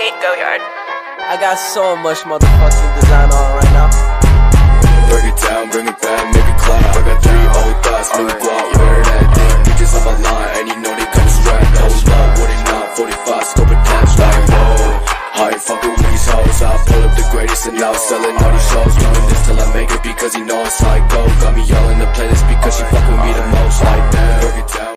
State Go-Yard. I got so much motherfucking design on right now. Break it down, bring it back, make it clap. I got three old thoughts, make it blow, wear that thing. Bitches on my line, and you know they come straight. Those love, 45, scope attached like, whoa. I ain't fucking with these hoes. I pull up the greatest and now selling all these shows. Doing this till I make it because he knows I go. Got me yelling the playlist because she fucking with me the most like that.